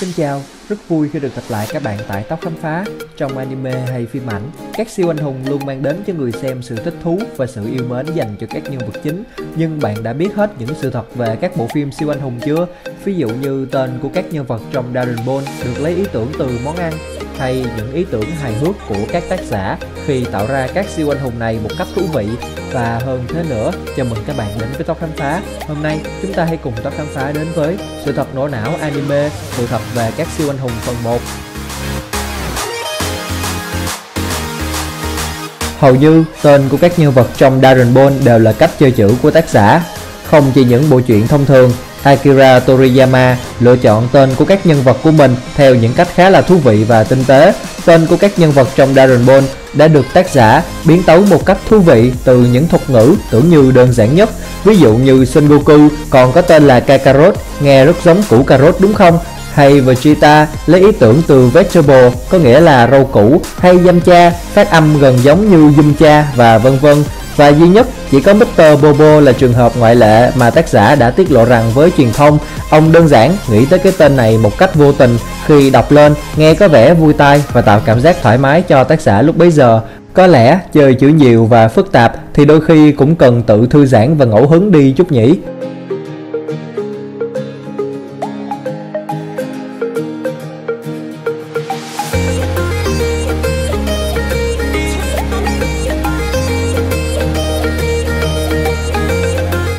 Xin chào, rất vui khi được gặp lại các bạn tại Top Khám Phá. Trong anime hay phim ảnh, các siêu anh hùng luôn mang đến cho người xem sự thích thú và sự yêu mến dành cho các nhân vật chính. Nhưng bạn đã biết hết những sự thật về các bộ phim siêu anh hùng chưa? Ví dụ như tên của các nhân vật trong Dragon Ball được lấy ý tưởng từ món ăn, hay những ý tưởng hài hước của các tác giả khi tạo ra các siêu anh hùng này một cách thú vị. Và hơn thế nữa, chào mừng các bạn đến với Top Khám Phá. Hôm nay chúng ta hãy cùng Top Khám Phá đến với sự thật nổ não anime, sự thật về các siêu anh hùng phần 1. Hầu như tên của các nhân vật trong Dragon Ball đều là cách chơi chữ của tác giả. Không chỉ những bộ truyện thông thường, Akira Toriyama lựa chọn tên của các nhân vật của mình theo những cách khá là thú vị và tinh tế. Tên của các nhân vật trong Dragon Ball đã được tác giả biến tấu một cách thú vị từ những thuật ngữ tưởng như đơn giản nhất. Ví dụ như Son Goku còn có tên là Kakarot, nghe rất giống củ cà rốt đúng không? Hay Vegeta lấy ý tưởng từ vegetable, có nghĩa là rau củ, hay Yamcha phát âm gần giống như Yamcha và vân vân. Và duy nhất chỉ có Mr. Bobo là trường hợp ngoại lệ mà tác giả đã tiết lộ rằng với truyền thông, ông đơn giản nghĩ tới cái tên này một cách vô tình, khi đọc lên nghe có vẻ vui tai và tạo cảm giác thoải mái cho tác giả lúc bấy giờ. Có lẽ chơi chữ nhiều và phức tạp thì đôi khi cũng cần tự thư giãn và ngẫu hứng đi chút nhỉ.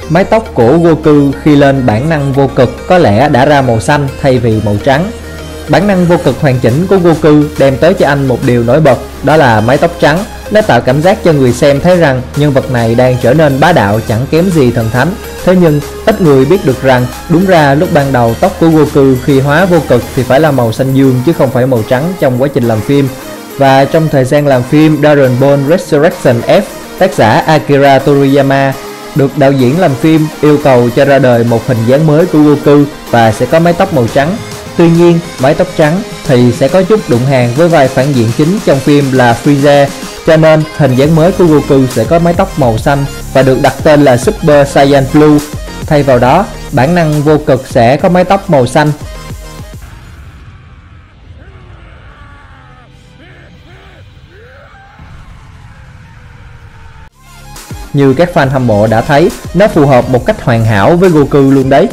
Mái tóc của Goku khi lên bản năng vô cực có lẽ đã ra màu xanh thay vì màu trắng. Bản năng vô cực hoàn chỉnh của Goku đem tới cho anh một điều nổi bật, đó là mái tóc trắng. Nó tạo cảm giác cho người xem thấy rằng nhân vật này đang trở nên bá đạo chẳng kém gì thần thánh. Thế nhưng ít người biết được rằng đúng ra lúc ban đầu tóc của Goku khi hóa vô cực thì phải là màu xanh dương chứ không phải màu trắng trong quá trình làm phim. Và trong thời gian làm phim Dragon Ball Resurrection F, tác giả Akira Toriyama được đạo diễn làm phim yêu cầu cho ra đời một hình dáng mới của Goku và sẽ có mái tóc màu trắng. Tuy nhiên, mái tóc trắng thì sẽ có chút đụng hàng với vai phản diện chính trong phim là Freezer, cho nên hình dáng mới của Goku sẽ có mái tóc màu xanh và được đặt tên là Super Saiyan Blue. Thay vào đó, bản năng vô cực sẽ có mái tóc màu xanh. Như các fan hâm mộ đã thấy, nó phù hợp một cách hoàn hảo với Goku luôn đấy.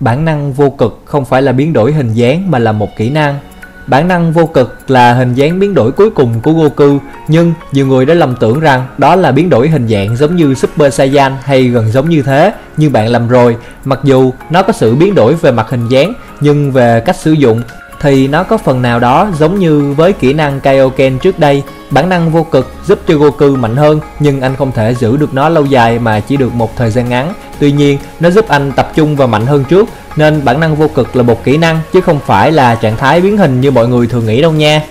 Bản năng vô cực không phải là biến đổi hình dáng mà là một kỹ năng. Bản năng vô cực là hình dáng biến đổi cuối cùng của Goku, nhưng nhiều người đã lầm tưởng rằng đó là biến đổi hình dạng giống như Super Saiyan hay gần giống như thế, nhưng bạn lầm rồi. Mặc dù nó có sự biến đổi về mặt hình dáng, nhưng về cách sử dụng thì nó có phần nào đó giống như với kỹ năng Kaioken trước đây. Bản năng vô cực giúp cho Goku mạnh hơn, nhưng anh không thể giữ được nó lâu dài mà chỉ được một thời gian ngắn. Tuy nhiên, nó giúp anh tập trung và mạnh hơn trước, nên bản năng vô cực là một kỹ năng chứ không phải là trạng thái biến hình như mọi người thường nghĩ đâu nha.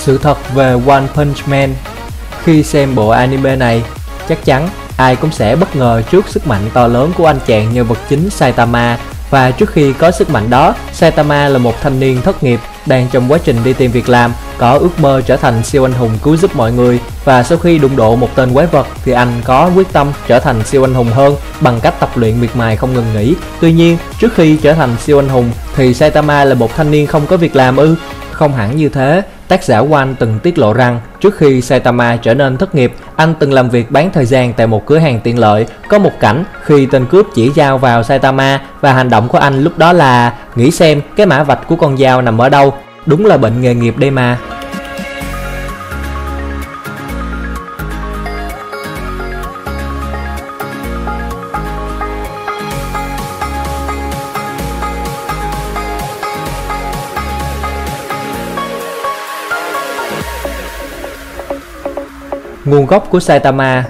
Sự thật về One Punch Man. Khi xem bộ anime này, chắc chắn ai cũng sẽ bất ngờ trước sức mạnh to lớn của anh chàng nhân vật chính Saitama. Và trước khi có sức mạnh đó, Saitama là một thanh niên thất nghiệp đang trong quá trình đi tìm việc làm, có ước mơ trở thành siêu anh hùng cứu giúp mọi người. Và sau khi đụng độ một tên quái vật thì anh có quyết tâm trở thành siêu anh hùng hơn bằng cách tập luyện miệt mài không ngừng nghỉ. Tuy nhiên, trước khi trở thành siêu anh hùng thì Saitama là một thanh niên không có việc làm ư? Không hẳn như thế. Tác giả Wang từng tiết lộ rằng trước khi Saitama trở nên thất nghiệp, anh từng làm việc bán thời gian tại một cửa hàng tiện lợi. Có một cảnh khi tên cướp chỉ dao vào Saitama và hành động của anh lúc đó là nghĩ xem cái mã vạch của con dao nằm ở đâu. Đúng là bệnh nghề nghiệp đây mà. Nguồn gốc của Saitama.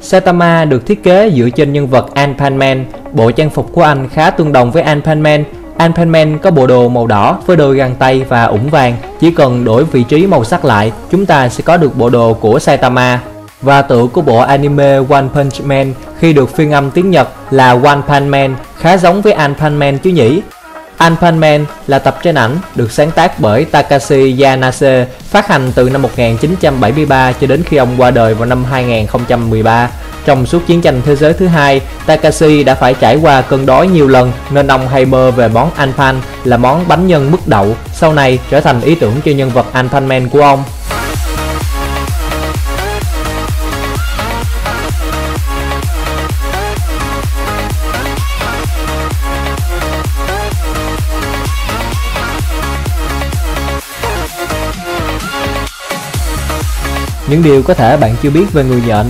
Saitama được thiết kế dựa trên nhân vật Anpanman. Bộ trang phục của anh khá tương đồng với Anpanman, Anpanman có bộ đồ màu đỏ với đôi găng tay và ủng vàng. Chỉ cần đổi vị trí màu sắc lại, chúng ta sẽ có được bộ đồ của Saitama. Và tựa của bộ anime One Punch Man khi được phiên âm tiếng Nhật là One Punch Man, khá giống với Anpanman chứ nhỉ? Anpanman là tập tranh ảnh được sáng tác bởi Takashi Yanase, phát hành từ năm 1973 cho đến khi ông qua đời vào năm 2013. Trong suốt chiến tranh thế giới thứ hai, Takashi đã phải trải qua cơn đói nhiều lần nên ông hay mơ về món Anpan là món bánh nhân mứt đậu, sau này trở thành ý tưởng cho nhân vật Anpanman của ông. Những điều có thể bạn chưa biết về người nhện.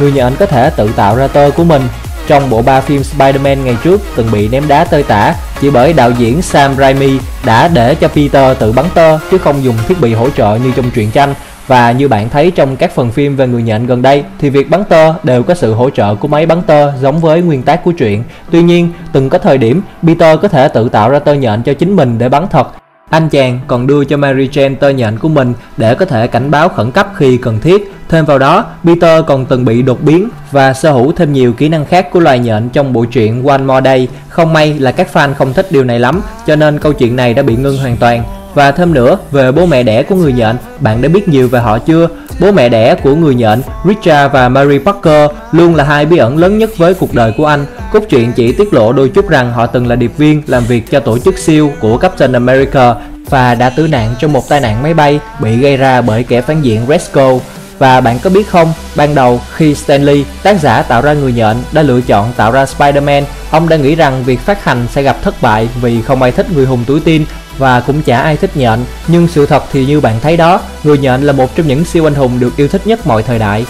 Người nhện có thể tự tạo ra tơ của mình. Trong bộ ba phim Spider-Man ngày trước từng bị ném đá tơi tả chỉ bởi đạo diễn Sam Raimi đã để cho Peter tự bắn tơ chứ không dùng thiết bị hỗ trợ như trong truyện tranh. Và như bạn thấy trong các phần phim về người nhện gần đây thì việc bắn tơ đều có sự hỗ trợ của máy bắn tơ giống với nguyên tắc của truyện. Tuy nhiên, từng có thời điểm Peter có thể tự tạo ra tơ nhện cho chính mình để bắn thật. Anh chàng còn đưa cho Mary Jane tơ nhện của mình để có thể cảnh báo khẩn cấp khi cần thiết. Thêm vào đó, Peter còn từng bị đột biến và sở hữu thêm nhiều kỹ năng khác của loài nhện trong bộ truyện One More Day. Không may là các fan không thích điều này lắm, cho nên câu chuyện này đã bị ngưng hoàn toàn. Và thêm nữa, về bố mẹ đẻ của người nhện, bạn đã biết nhiều về họ chưa? Bố mẹ đẻ của người nhện, Richard và Mary Parker, luôn là hai bí ẩn lớn nhất với cuộc đời của anh. Cốt truyện chỉ tiết lộ đôi chút rằng họ từng là điệp viên làm việc cho tổ chức SHIELD của Captain America và đã tử nạn trong một tai nạn máy bay bị gây ra bởi kẻ phản diện Red Skull. Và bạn có biết không, ban đầu khi Stan Lee, tác giả tạo ra người nhện, đã lựa chọn tạo ra Spider-Man, ông đã nghĩ rằng việc phát hành sẽ gặp thất bại vì không ai thích người hùng tuổi teen và cũng chả ai thích nhện. Nhưng sự thật thì như bạn thấy đó, người nhện là một trong những siêu anh hùng được yêu thích nhất mọi thời đại.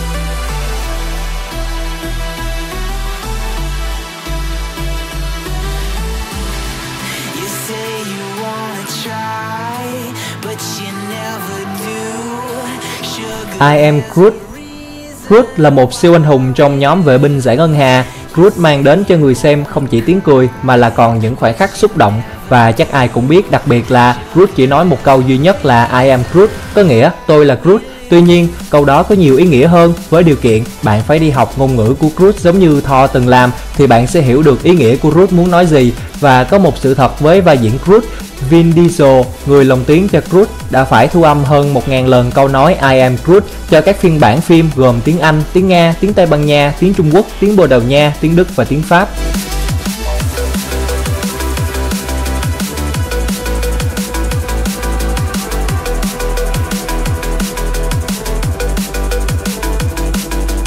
I am Groot. Groot là một siêu anh hùng trong nhóm vệ binh giải ngân hà. Groot mang đến cho người xem không chỉ tiếng cười mà là còn những khoảnh khắc xúc động. Và chắc ai cũng biết, đặc biệt là Groot chỉ nói một câu duy nhất là I am Groot, có nghĩa tôi là Groot. Tuy nhiên, câu đó có nhiều ý nghĩa hơn với điều kiện bạn phải đi học ngôn ngữ của Groot giống như Thor từng làm thì bạn sẽ hiểu được ý nghĩa của Groot muốn nói gì. Và có một sự thật với vai diễn Groot, Vin Diesel, người lồng tiếng cho Groot, đã phải thu âm hơn 1000 lần câu nói I am Groot cho các phiên bản phim gồm tiếng Anh, tiếng Nga, tiếng Tây Ban Nha, tiếng Trung Quốc, tiếng Bồ Đào Nha, tiếng Đức và tiếng Pháp.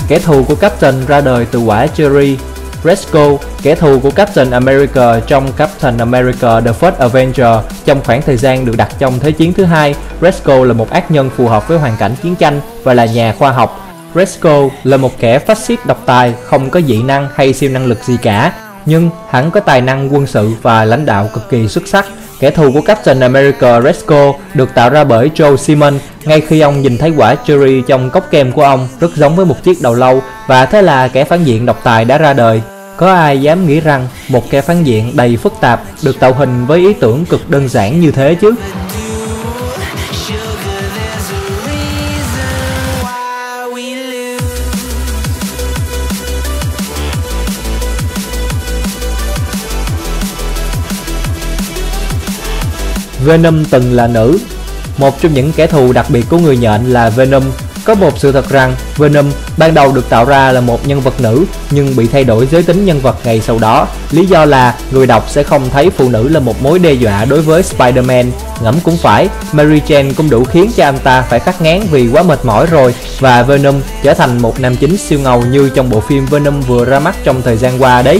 Kẻ thù của Captain ra đời từ quả cherry. Red Skull, kẻ thù của Captain America trong Captain America The First Avenger, trong khoảng thời gian được đặt trong Thế chiến thứ hai, Red Skull là một ác nhân phù hợp với hoàn cảnh chiến tranh và là nhà khoa học. Red Skull là một kẻ phát xít độc tài, không có dị năng hay siêu năng lực gì cả, nhưng hắn có tài năng quân sự và lãnh đạo cực kỳ xuất sắc. Kẻ thù của Captain America Red Skull được tạo ra bởi Joe Simon. Ngay khi ông nhìn thấy quả cherry trong cốc kem của ông, rất giống với một chiếc đầu lâu, và thế là kẻ phản diện độc tài đã ra đời. Có ai dám nghĩ rằng một kẻ phản diện đầy phức tạp được tạo hình với ý tưởng cực đơn giản như thế chứ? Venom từng là nữ. Một trong những kẻ thù đặc biệt của người nhện là Venom. Có một sự thật rằng Venom ban đầu được tạo ra là một nhân vật nữ nhưng bị thay đổi giới tính nhân vật ngày sau đó. Lý do là người đọc sẽ không thấy phụ nữ là một mối đe dọa đối với Spider-Man. Ngẫm cũng phải, Mary Jane cũng đủ khiến cho anh ta phải khát ngán vì quá mệt mỏi rồi. Và Venom trở thành một nam chính siêu ngầu như trong bộ phim Venom vừa ra mắt trong thời gian qua đấy.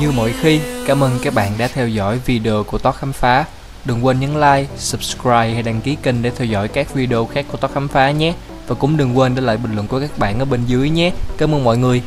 Như mỗi khi, cảm ơn các bạn đã theo dõi video của Top Khám Phá. Đừng quên nhấn like, subscribe hay đăng ký kênh để theo dõi các video khác của Top Khám Phá nhé. Và cũng đừng quên để lại bình luận của các bạn ở bên dưới nhé. Cảm ơn mọi người.